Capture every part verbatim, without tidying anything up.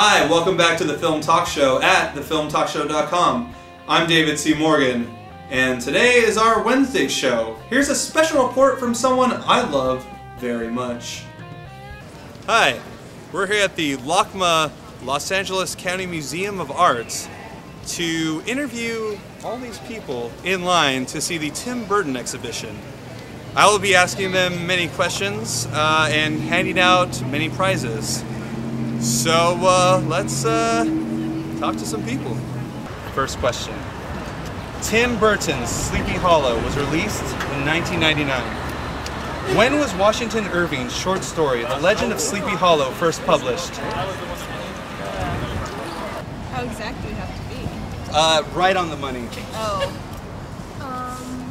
Hi, welcome back to The Film Talk Show at the film talk show dot com. I'm David C. Morgan, and today is our Wednesday show. Here's a special report from someone I love very much. Hi, we're here at the LACMA, Los Angeles County Museum of Arts, to interview all these people in line to see the Tim Burton exhibition. I will be asking them many questions uh, and handing out many prizes. So uh, let's uh, talk to some people. First question. Tim Burton's Sleepy Hollow was released in nineteen ninety-nine. When was Washington Irving's short story, The Legend of Sleepy Hollow, first published? How exact do you have to be? Uh, right on the money. Oh. Um.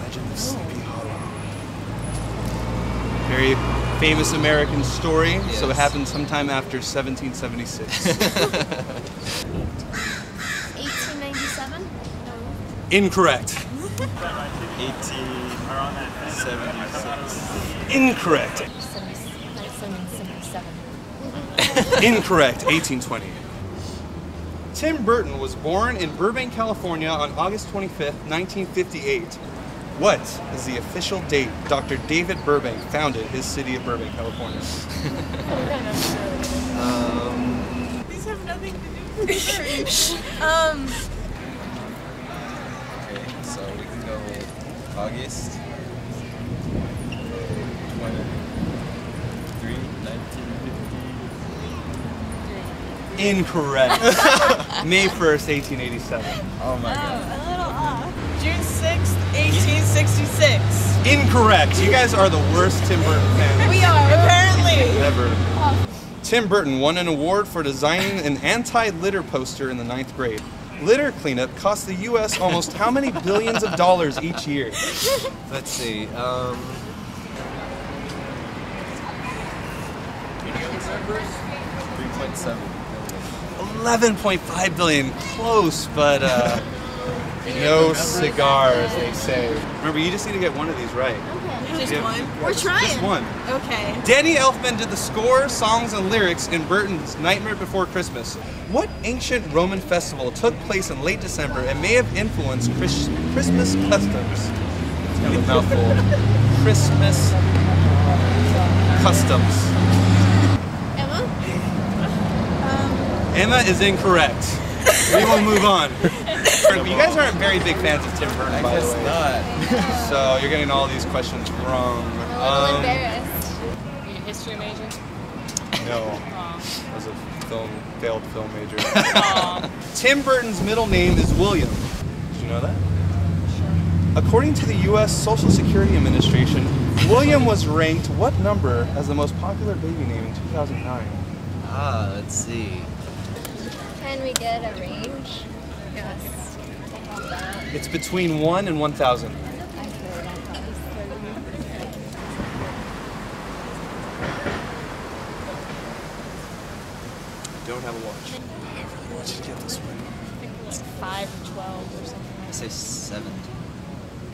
Legend of Sleepy Hollow. Very famous American story, yes. So it happened sometime after seventeen seventy-six. eighteen ninety-seven? No. Incorrect. eighteen seventy-six. Incorrect. seventeen seventy-seven. Incorrect. eighteen twenty. Tim Burton was born in Burbank, California on August twenty-fifth, nineteen fifty-eight. What is the official date Doctor David Burbank founded his city of Burbank, California? um, These have nothing to do with research. um. Okay, so we can go with August twenty-third, nineteen fifty-three. Incorrect. May first, eighteen eighty-seven. Oh my God. June sixth, eighteen sixty-six. Incorrect. You guys are the worst Tim Burton fans. We are, apparently. Never. Oh. Tim Burton won an award for designing an anti-litter poster in the ninth grade. Litter cleanup costs the U S almost how many billions of dollars each year? Let's see. Um... three point seven. eleven point five billion. Close, but uh... no cigars, they say. Remember, you just need to get one of these right. Okay. Just one? We're trying. Just one. Okay. Danny Elfman did the score, songs, and lyrics in Burton's Nightmare Before Christmas. What ancient Roman festival took place in late December and may have influenced Chris Christmas customs? It's kind of a mouthful. Christmas customs. Emma? Um. Emma is incorrect. We will move on. You guys aren't very big fans of Tim Burton, by the way. I guess not. So you're getting all these questions wrong. I'm um, embarrassed. Are you a history major? No. I was a film, failed film major. Tim Burton's middle name is William. Did you know that? Sure. According to the U S Social Security Administration, William was ranked what number as the most popular baby name in two thousand nine? Ah, let's see. Can we get a range? Yes. It's between one and one thousand. I don't have a watch. What did you get this one? I think it was five or twelve or something. I say seven.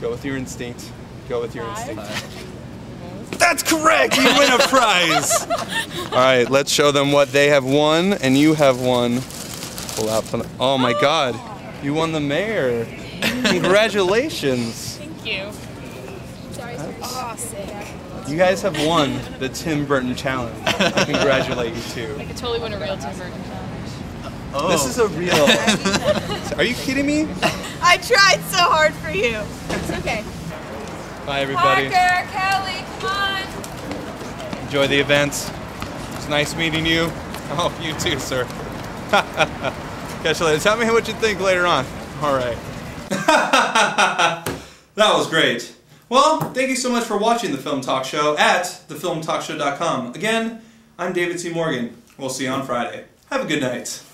Go with your instinct. Go with your five? instinct. Five. That's correct. You win a prize. All right, let's show them what they have won, and you have won. Pull out from, oh my God, you won the mayor. Congratulations. Thank you. Sorry, sorry. Awesome. You guys have won the Tim Burton Challenge. I congratulate you too. I could totally win a real Tim Burton Challenge. Oh. This is a real. Are you kidding me? I tried so hard for you. It's okay. Bye everybody. Parker, Kelly, come on. Enjoy the event. It's nice meeting you. Oh, you too, sir. Catch you later. Tell me what you think later on. All right. That was great. Well, thank you so much for watching The Film Talk Show at the film talk show dot com. Again, I'm David C. Morgan. We'll see you on Friday. Have a good night.